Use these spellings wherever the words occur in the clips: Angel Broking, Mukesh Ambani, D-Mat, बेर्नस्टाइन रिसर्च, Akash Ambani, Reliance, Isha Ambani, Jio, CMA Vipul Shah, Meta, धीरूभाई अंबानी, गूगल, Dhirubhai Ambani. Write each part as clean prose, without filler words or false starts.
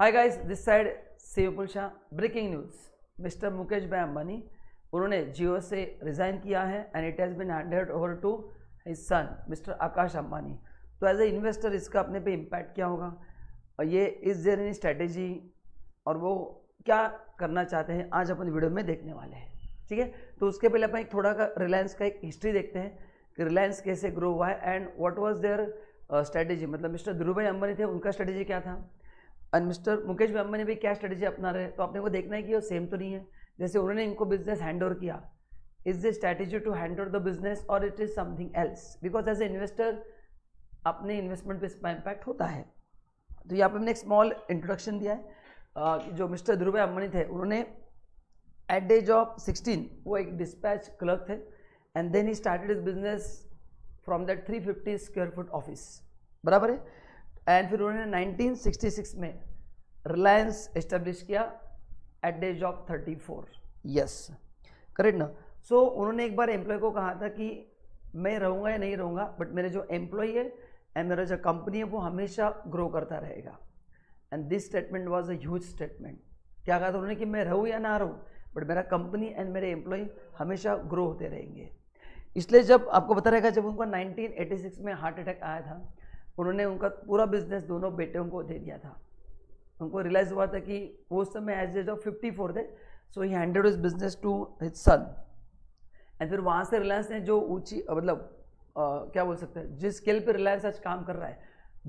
Hi guys, this side Sevpul Shah. Breaking news, Mr. Mukesh bhai Ambani, उन्होंने जियो से resign किया है and it has been handed over to his son mister Akash Ambani. तो as a investor इसका अपने पे impact क्या होगा और ये इज देयर एनी स्ट्रेटेजी और वो क्या करना चाहते हैं, आज अपन वीडियो में देखने वाले हैं. ठीक है, तो उसके पहले अपन एक थोड़ा का रिलायंस का एक हिस्ट्री देखते हैं कि रिलायंस कैसे ग्रो हुआ है and what was their strategy. मतलब मिस्टर धीरूभाई अंबानी थे, उनका स्ट्रेटेजी क्या था एंड मिस्टर मुकेश भाई अंबानी भी क्या स्ट्रेटेजी अपना रहे. तो आपने को देखना है कि वो सेम तो नहीं है. जैसे उन्होंने इनको बिजनेस हैंड ओवर किया, is the strategy to hand over the business और it is something else, because as a investor अपने इन्वेस्टमेंट पे इसका इम्पैक्ट होता है. तो यहाँ पे मैंने एक स्मॉल इंट्रोडक्शन दिया है कि जो मिस्टर धीरूभाई अंबानी थे उन्होंने एट द एज ऑफ 16 वो एक डिस्पैच क्लर्क थे and then he started his business from that 350 square foot office, बराबर है. एंड फिर उन्होंने 1966 में रिलायंस एस्टेब्लिश किया at the age of 34. Yes, correct ना. सो उन्होंने एक बार एम्प्लॉय को कहा था कि मैं रहूँगा या नहीं रहूँगा, बट मेरे जो एम्प्लॉय है एंड मेरा जो कंपनी है वो हमेशा ग्रो करता रहेगा. And this statement was a huge statement. क्या कहा था उन्होंने कि मैं रहूँ या ना रहूँ बट मेरा कंपनी एंड मेरे एम्प्लॉय हमेशा ग्रो होते रहेंगे. इसलिए जब आपको पता रहेगा जब उनको 1986 में हार्ट अटैक आया था उन्होंने उनका पूरा बिजनेस दोनों बेटों को दे दिया था. उनको रियलाइज़ हुआ था कि वो उस समय एज एज ऑफ 54 थे, so he handed his business to his son. And फिर वहाँ से रिलायंस ने जो ऊंची मतलब क्या बोल सकते हैं, जिस स्केल पे रिलायंस आज काम कर रहा है,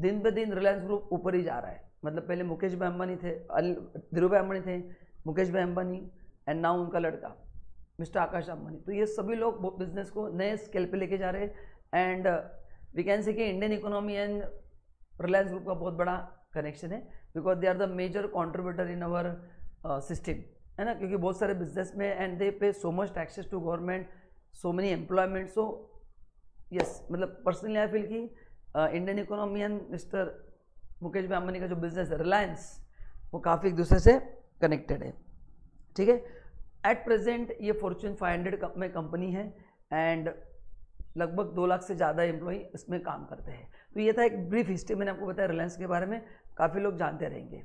दिन पे दिन रिलायंस ग्रुप ऊपर ही जा रहा है. मतलब पहले मुकेश भाई अंबानी थे, धीरूभाई अंबानी थे, मुकेश भाई अंबानी एंड नाउ उनका लड़का मिस्टर आकाश अंबानी. तो ये सभी लोग बिजनेस को नए स्केल पे लेके जा रहे हैं एंड वी कैन से कि Indian economy and Reliance group का बहुत बड़ा कनेक्शन है, because they are the major contributor in our system, है ना. क्योंकि बहुत सारे बिजनेस में and they pay so much taxes to government, so many employment. So yes, मतलब पर्सनली आई फील कि Indian economy and mister Mukesh bhai Ambani का जो बिजनेस है रिलायंस, वो काफ़ी एक दूसरे से कनेक्टेड है. ठीक है, एट प्रेजेंट ये फॉर्च्यून 500 में कंपनी है एंड लगभग 2 लाख से ज़्यादा एम्प्लॉई इसमें काम करते हैं. तो ये था एक ब्रीफ हिस्ट्री, मैंने आपको बताया रिलायंस के बारे में, काफ़ी लोग जानते रहेंगे.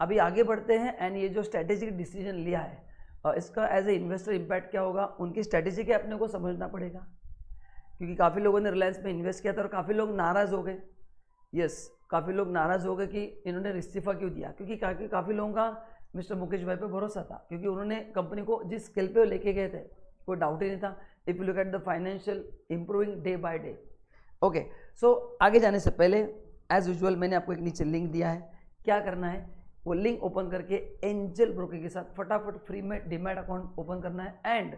अभी आगे बढ़ते हैं एंड ये जो स्ट्रेटेजिक डिसीजन लिया है इसका एज ए इन्वेस्टर इम्पैक्ट क्या होगा, उनकी स्ट्रेटेजी के अपने को समझना पड़ेगा. क्योंकि काफ़ी लोगों ने रिलायंस में इन्वेस्ट किया था और काफ़ी लोग नाराज़ हो गए. यस, काफ़ी लोग नाराज़ हो गए कि इन्होंने इस्तीफ़ा क्यों दिया, क्योंकि काफ़ी लोगों का मिस्टर मुकेश भाई पे भरोसा था, क्योंकि उन्होंने कंपनी को जिस स्केल पे लेके गए थे कोई डाउट ही नहीं था. If you look at the financial improving day by day. Okay, so आगे जाने से पहले एज यूजुअल मैंने आपको एक नीचे लिंक दिया है, क्या करना है वो लिंक ओपन करके एंजल ब्रोकिंग के साथ फटाफट फ्री में डीमैट अकाउंट ओपन करना है. एंड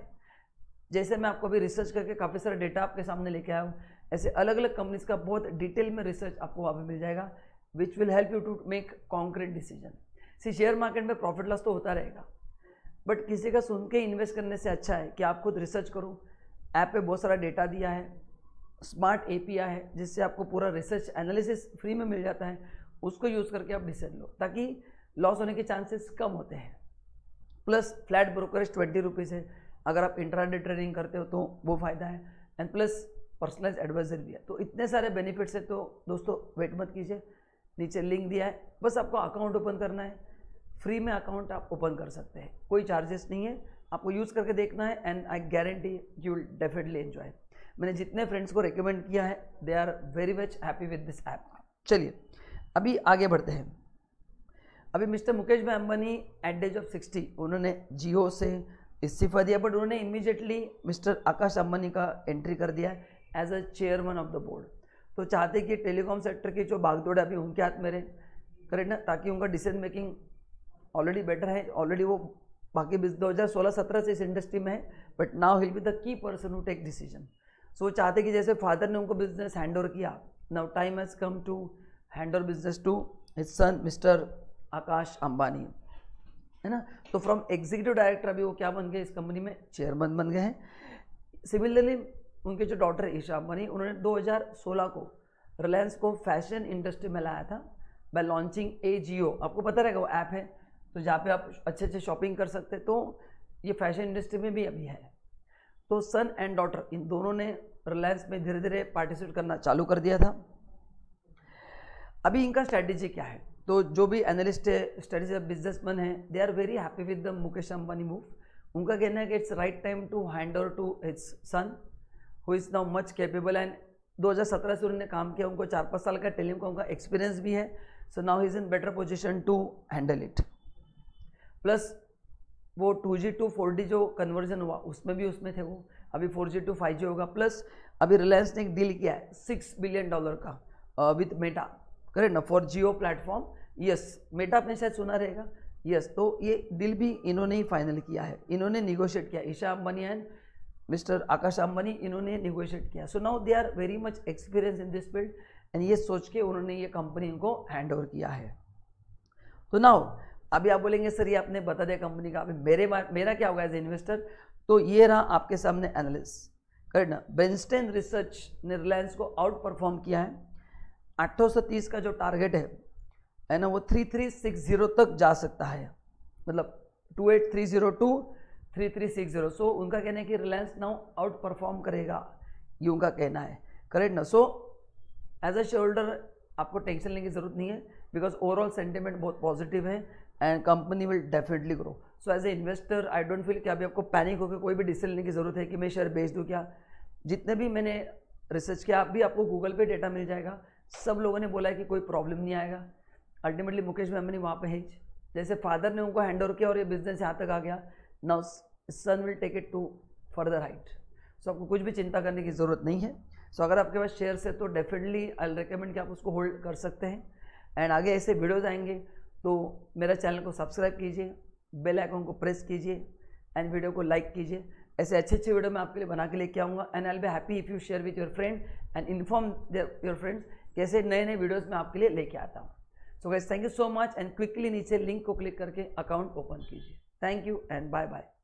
जैसे मैं आपको अभी रिसर्च करके काफ़ी सारा डेटा आपके सामने लेके आया हूँ, ऐसे अलग अलग कंपनीज का बहुत डिटेल में रिसर्च आपको वहाँ पर मिल जाएगा, which will help you to make concrete decision. See share market में प्रॉफिट लॉस तो होता रहेगा, बट किसी का सुन के इन्वेस्ट करने से अच्छा है कि आप खुद रिसर्च करो. ऐप पे बहुत सारा डेटा दिया है, स्मार्ट एपीआई है जिससे आपको पूरा रिसर्च एनालिसिस फ्री में मिल जाता है, उसको यूज़ करके आप डिसीजन लो ताकि लॉस होने के चांसेस कम होते हैं. प्लस फ्लैट ब्रोकरेज 20 रुपीज़ है, अगर आप इंट्राडे ट्रेडिंग करते हो तो वो फ़ायदा है. एंड प्लस पर्सनलाइज एडवाइजरी भी है. तो इतने सारे बेनिफिट्स हैं, तो दोस्तों वेट मत कीजिए, नीचे लिंक दिया है, बस आपको अकाउंट ओपन करना है. फ्री में अकाउंट आप ओपन कर सकते हैं, कोई चार्जेस नहीं है, आपको यूज़ करके देखना है and I guarantee you will definitely enjoy. मैंने जितने फ्रेंड्स को रिकमेंड किया है they are very much happy with this app. चलिए अभी आगे बढ़ते हैं. अभी mister Mukesh bhai Ambani at the age of 60 उन्होंने जियो से इस्तीफा दिया, बट उन्होंने इमीडिएटली मिस्टर आकाश अंबानी का एंट्री कर दिया as a chairman of the board. तो चाहते कि टेलीकॉम सेक्टर की जो भागदौड़ अभी उनके हाथ में रहे, करेक्ट ना, ताकि उनका डिसीजन मेकिंग ऑलरेडी बेटर है. ऑलरेडी वो बाकी 2016-17 से इस इंडस्ट्री में है, but now he will be the key person who take decision. So चाहते कि जैसे फादर ने उनको बिजनेस हैंड ओवर किया, now time has come to hand over business to his son mister Akash Ambani, है ना. तो फ्रॉम एग्जीक्यूटिव डायरेक्टर अभी वो क्या बन गए, इस कंपनी में चेयरमैन बन गए हैं. सिमिलरली उनके जो डॉटर ईशा अंबानी, उन्होंने 2016 को रिलायंस को फैशन इंडस्ट्री में लाया था बाय लॉन्चिंग ए जियो. आपको पता रहेगा वो ऐप है तो जहाँ पे आप अच्छे अच्छे शॉपिंग कर सकते, तो ये फैशन इंडस्ट्री में भी अभी है. तो सन एंड डॉटर इन दोनों ने रिलायंस में धीरे धीरे पार्टिसिपेट करना चालू कर दिया था. अभी इनका स्ट्रैटेजी क्या है, तो जो भी एनालिस्ट है, स्टडीज बिजनेसमैन है, they are very happy with the Mukesh Ambani move. उनका कहना है कि it's right time to hand over to his son who is now much capable and 2017 से उन्होंने काम किया, उनको 4-5 साल का टेलीकॉम का एक्सपीरियंस भी है. So now he is in better position to handle it. Plus वो 2G to 4G जो कन्वर्जन हुआ उसमें भी उसमें थे वो. अभी 4G to 5G होगा. प्लस अभी रिलायंस ने एक डील किया है $6 बिलियन का विथ मेटा, करेक्ट ना, for Jio platform. Yes, Meta आपने शायद सुना रहेगा. यस, तो ये डील भी इन्होंने ही फाइनल किया है, इन्होंने निगोशिएट किया. ईशा अंबानी एंड मिस्टर आकाश अंबानी इन्होंने निगोशिएट किया. So now they are very much experience in this field and ये सोच के उन्होंने ये कंपनी को हैंड ओवर किया है. तो नाउ अभी आप बोलेंगे सर ये आपने बता दिया कंपनी का, अभी मेरा क्या होगा एज ए इन्वेस्टर. तो ये रहा आपके सामने एनालिस, करेक्ट ना. बेर्नस्टाइन रिसर्च ने रिलायंस को आउट परफॉर्म किया है. 830 का जो टारगेट है ना, वो 3360 तक जा सकता है, मतलब 28302 3360. सो उनका कहना है कि रिलायंस नाउ आउट परफॉर्म करेगा, ये उनका कहना है, करेक्ट ना. सो एज अ शेयरहोल्डर आपको टेंशन लेने की जरूरत नहीं है बिकॉज ओवरऑल सेंटिमेंट बहुत पॉजिटिव है and company will definitely grow. So as a investor I don't feel कि अभी आपको पैनिक होकर कोई भी डिसीजन लेने की जरूरत है कि मैं शेयर बेच दूँ क्या. जितने भी मैंने रिसर्च किया, आप भी आपको गूगल पे डेटा मिल जाएगा. सब लोगों ने बोला है कि कोई प्रॉब्लम नहीं आएगा. अल्टीमेटली मुकेश अंबानी वहाँ पे है, जैसे फादर ने उनको हैंड ओवर किया और ये बिजनेस यहाँ तक आ गया. Now son will take it to further height. So आपको कुछ भी चिंता करने की ज़रूरत नहीं है. सो अगर आपके पास शेयर्स है तो डेफिनेटली आई रिकमेंड कि आप उसको होल्ड कर सकते हैं. एंड आगे ऐसे वीडियोज़ आएंगे तो मेरा चैनल को सब्सक्राइब कीजिए, बेल आइकन को प्रेस कीजिए एंड वीडियो को लाइक कीजिए. ऐसे अच्छे अच्छे वीडियो मैं आपके लिए बना के लेके आऊँगा. And I will be happy if you share with your friend and inform your friends कैसे नए नए वीडियोस में आपके लिए लेके आता हूँ. So guys thank you so much and quickly नीचे लिंक को क्लिक करके अकाउंट ओपन कीजिए. Thank you and bye bye.